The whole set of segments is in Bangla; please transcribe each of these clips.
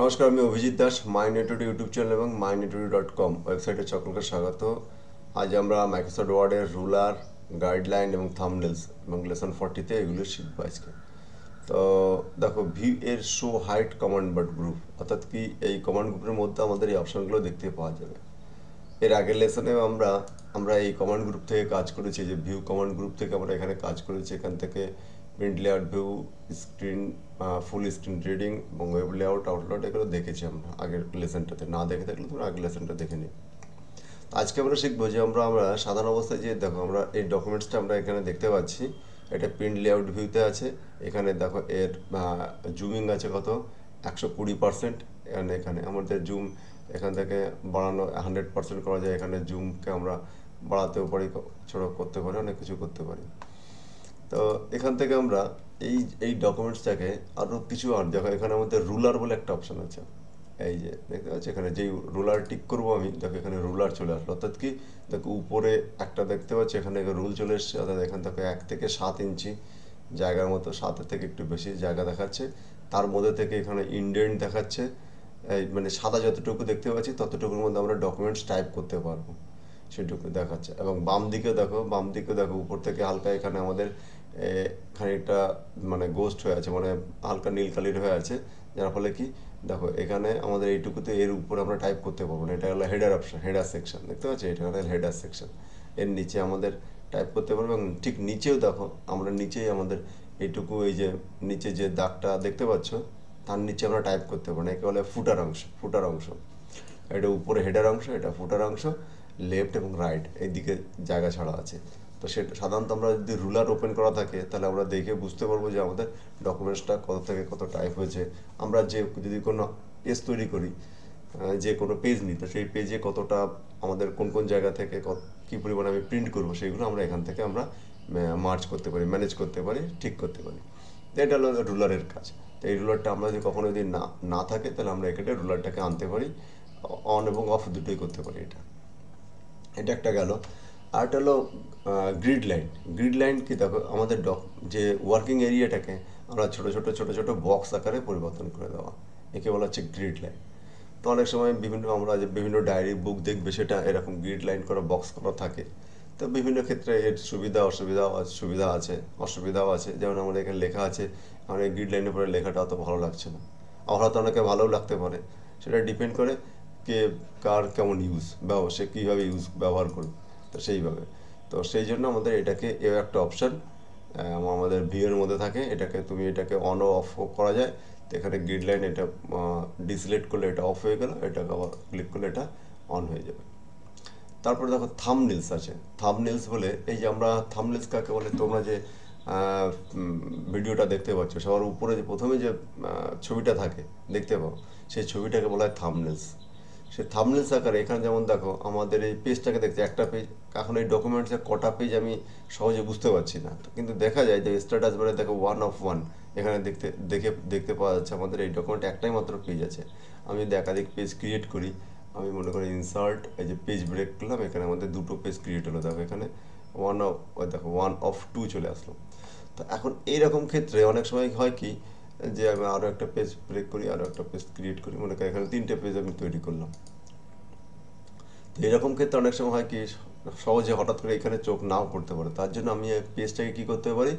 नमस्कार, मैं अभिजीत दास माइनुटेडु यूट्यूब चैनल और माइनुटेडु.com वेबसाइटे सकलके स्वागत। आज हमारा माइक्रोसफ्ट वर्डर रूलर गाइडलाइन और थाम्बनेल्स लेसन 40 ते एगुलो शिखब आजके। तो देखो व्यू एर show hide command but group अर्थात कि ये कमांड ग्रुपर मध्य हमारे अपशनगुलो देखते पावा जाबे। एर आगेर लेसने आमरा ये कमांड ग्रुप थेके काज करेछि, जे व्यू कमांड ग्रुप थेके आमरा एखाने काज करेछि। एखान थेके print layout, view, screen full screen reading और वेब लेआउट आउटलुक एगुलो देखेछि आमरा आगेर लेसनटाते। ना देखे थाकले तोमरा आगेर लेसनटा देखे निओ। तो आज के आमरा शिखबो जे आमरा साधारण अवस्थाय जे देखो आमरा ए डकुमेंट्सटा आमरा एखाने देखते पाচ্ছি। एटा प्रिंट लेआउट भिउते आछे, एखाने देखो एर जुमिंग आछे कत 120%। एखाने आमादेर जुम एखान थेके बाड़ानो 100% करा जाय। एखाने जुम के आमरा बाड़ातेও পারি, ছোট করতে পারি, অনেক কিছু করতে পারি। तो एखान थेके आमरा एई डकुमेंट्सटाके आरो किछु आर देखो एखाने आमादेर रूलार बोले एकटा अपशन आछे। এই যে দেখতে পাচ্ছি এখানে যেই রুলার টিক করব আমি, দেখো এখানে রুলার চলে আসলো। অর্থাৎ কি দেখো উপরে একটা দেখতে পাচ্ছি এখানে রুল চলে এসছে। অর্থাৎ এখান থেকে 1 থেকে 7 ইঞ্চি জায়গার মতো, 7 থেকে একটু বেশি জায়গা দেখাচ্ছে। তার মধ্যে থেকে এখানে ইনডেন্ট দেখাচ্ছে। এই মানে সাদা যতটুকু দেখতে পাচ্ছি ততটুকুর মধ্যে আমরা ডকুমেন্টস টাইপ করতে পারবো, সেটুকু দেখাচ্ছে। এবং বাম দিকে দেখো, উপর থেকে হালকা এখানে আমাদের খানিকটা মানে গোস্ট হয়ে আছে, মানে হালকা নীল কালির হয়ে আছে, যার ফলে কি দেখো এখানে আমাদের এইটুকুতে এর উপরে আমরা টাইপ করতে পারবো না। এটা হলো হেডার অপশন, হেডার সেকশন দেখতে পাচ্ছি। এটা হলো হেডার সেকশন, এর নিচে আমাদের টাইপ করতে পারবো। এবং ঠিক নিচেও দেখো আমরা নিচেই আমাদের এইটুকু এই যে নিচে যে দাগটা দেখতে পাচ্ছ তার নিচে আমরা টাইপ করতে পারবো না। একে বলে ফুটার অংশ, এটা উপরে হেডার অংশ, এটা ফুটার অংশ। লেফট এবং রাইট এইদিকে জায়গা ছাড়া আছে। তো সেটা সাধারণত আমরা যদি রুলার ওপেন করা থাকে তাহলে আমরা দেখে বুঝতে পারবো যে আমাদের ডকুমেন্টসটা কত থেকে কত টাইপ হয়েছে। আমরা যে যদি কোনো পেজ তৈরি করি, যে কোনো পেজ নিই, তো সেই পেজে কতটা আমাদের কোন কোন জায়গা থেকে কী পরিমাণে আমি প্রিন্ট করবো সেইগুলো আমরা এখান থেকে আমরা মার্চ করতে পারি, ম্যানেজ করতে পারি, ঠিক করতে পারি। এটা হলো রুলারের কাজ। তো এই রুলারটা আমরা যদি কখনো যদি না থাকে তাহলে আমরা এখানে রুলারটাকে আনতে পারি, অন এবং অফ দুটোই করতে পারি। এটা একটা গেল। आर्ट हलो ग्रिड लाइन। ग्रिड लाइन की देखो हमारे जे वार्किंग एरिया के छोटो छोटो बक्स आकारे परिवर्तन कर देवा, एके बोला हच्छे ग्रिड लाइन। तो अनेक समय विभिन्न डायरि बुक देखबे सेटा एरकम ग्रिड लाइन करा बक्स करा थाके। तो विभिन्न क्षेत्रे सुविधा असुविधा आछे, असुविधाओ आछे। जेमन आमादेर एखाने लेखा आछे, आमादेर ग्रिड लाइनेर परे लेखाटा अत भालो लागछे ना, आबार अनेके भालोও लागते पारे। सेटा डिपेंड करे के कार केमन यूज बा से किभाबे यूज व्यवहार करबे। तो से ही तो से एक अपशन भिओर मध्य थे तुम्हें अन अफ करा जाए। तो ये ग्रिड लाइन ये डिसिलेक्ट कर ले अफ हो गल, ये आबाद क्लिक कर ले अन हो जाए। तारपर देखो थाम्बनेल्स आछे। थाम्बनेल्स बोले थाम्बनेल्स काके बोले तोमरा जे भिडियोटा देखते पाच्छ सबार ऊपर जो प्रथम जो छविटा थाके देखते पाओ सेई छविटाके बोला हय थाम्बनेल्स। से थाम्बनेल्स आकारे एखाने जेमन देखो आमादेर एई पेजटाके देखते एकटा पेज एखन एई डकुमेंट्स कटा पेज आमि सहजे बुझते पारछि ना। तो किन्तु देखा जाय जे स्टैटास बारे देखो 1 of 1 एखाने देखते पाওয়া যাচ্ছে। आमादेर एई डकुमेंट एकटाई मात्र पेज आछे। आमि यदि एकाधिक पेज क्रिएट करी, आमि मने करी इनसार्ट एई जे पेज ब्रेक करलाम, एखाने आमादेर दुटो पेज क्रिएट हलो। देखो एखाने 1 of 2 चले आसलो। तो एखन एई रकम क्षेत्रे अनेक समय हय कि যে আমি আরও একটা পেজ ব্রেক করি, আরও একটা পেজ ক্রিয়েট করি। মনে করি এখানে 3টে পেজ আমি তৈরি করলাম। তো এরকম ক্ষেত্রে অনেক সময় হয় কি সহজে হঠাৎ করে এখানে চোখ নাও পড়তে পারে। তার জন্য আমি পেজটাকে কী করতে পারি,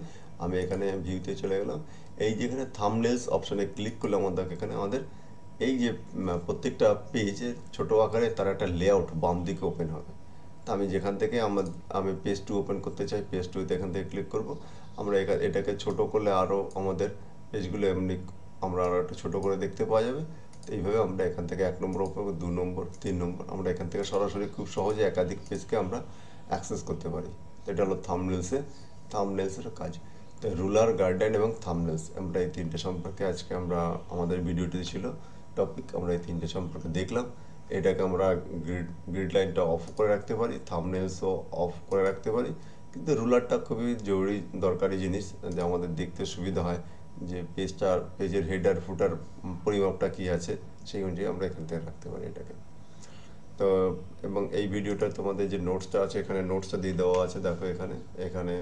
আমি এখানে ভিউতে চলে গেলাম। এই যে এখানে থাম্বনেলস অপশানে ক্লিক করলাম, আমাদের এখানে আমাদের এই যে প্রত্যেকটা পেজের ছোটো আকারে তার একটা লেআউট বাম দিকে ওপেন হবে। তো আমি যেখান থেকে আমি পেজ 2 ওপেন করতে চাই, পেজ 2-তে এখান থেকে ক্লিক করবো। আমরা এটাকে ছোটো করলে আরও আমাদের পেজগুলো এমনি আমরা আর একটু ছোটো করে দেখতে পাওয়া যাবে। তো এইভাবে আমরা এখান থেকে 1 নম্বর ওপেন, 2 নম্বর, 3 নম্বর, আমরা এখান থেকে সরাসরি খুব সহজে একাধিক পেজকে আমরা অ্যাক্সেস করতে পারি। তো এটা হলো থাম্বনেলসের কাজ। তো রুলার, গাইডলাইন এবং থাম্বনেলস আমরা এই 3টে সম্পর্কে আজকে আমাদের ভিডিওটি ছিল টপিক। আমরা এই 3টে সম্পর্কে দেখলাম। এটাকে আমরা গ্রিড লাইনটা অফ করে রাখতে পারি, থাম্বনেলসও অফ করে রাখতে পারি। কিন্তু রুলারটা খুবই দরকারি জিনিস, যে আমাদের দেখতে সুবিধা হয় যে পেজের হেডার ফুটার পরিমাপটা কি আছে সেই অনুযায়ী আমরা এখান থেকে রাখতে পারি এটাকে। তো এবং এই ভিডিওটা তোমাদের যে নোটসটা আছে এখানে নোটসটা দিয়ে দেওয়া আছে। দেখো এখানে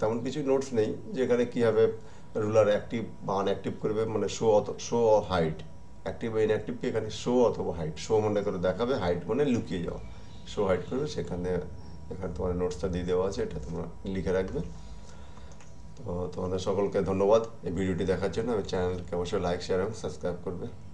তেমন কিছু নোটস নেই, যেখানে কীভাবে রুলার অ্যাক্টিভ বা আনঅ্যাক্টিভ করবে, মানে শো হাইট एक्टिव इनएक्टिव के एखाने शो अथवा हाइड शो मने करे देखाबे हाइड मने लुकिए जाओ शो हाइड करबे सेखाने एखाने तुम्हारे नोट्सटा दिए देवा आछे एटा तोमरा लिखे राखबे। तो तुम्हारा सकल के धन्यवाद भिडियोटी देखार जोन्नो। आमार चैनल के अवश्य लाइक शेयर और सबसक्राइब करबे।